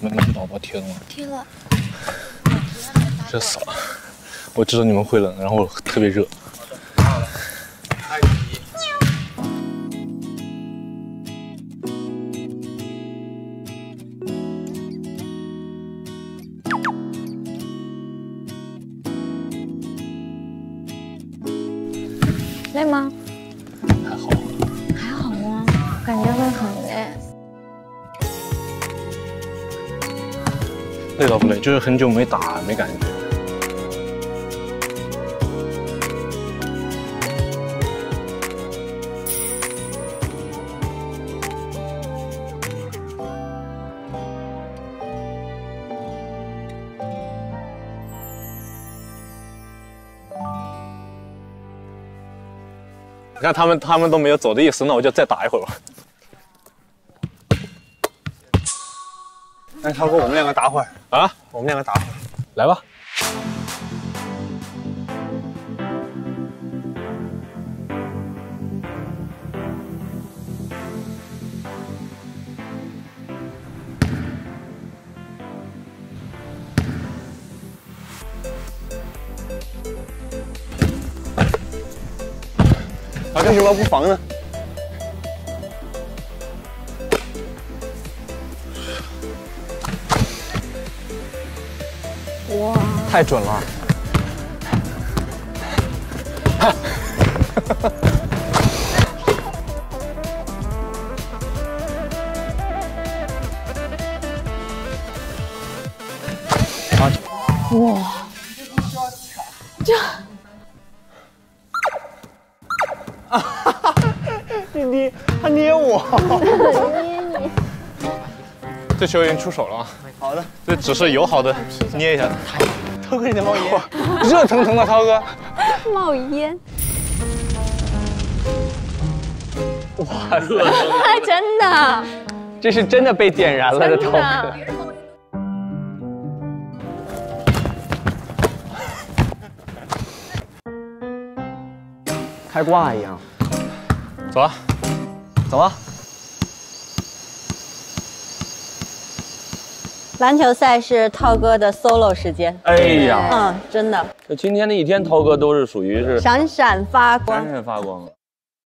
你们脑包贴了吗？贴了。热死了！我知道你们会冷，然后特别热。 累吗？还好。还好吗？感觉会很累。累倒不累，就是很久没打，没感觉。你看他们都没有走的意思，那我就再打一会儿吧。哎，超哥，我们两个打会儿啊！我们两个打会儿，来吧。为什么不防呢？哇！太准了！哈哈哈！ 这球已经出手了啊！好的，这只是友好的捏一下。涛哥，你在冒烟，热腾腾的涛哥，冒烟。哇塞，真的，这是真的被点燃了的涛哥。开挂一样。走啊，走啊。 篮球赛是涛哥的 solo 时间。哎呀，嗯，真的。这今天的一天，涛哥都是属于是闪闪发光，闪闪发光。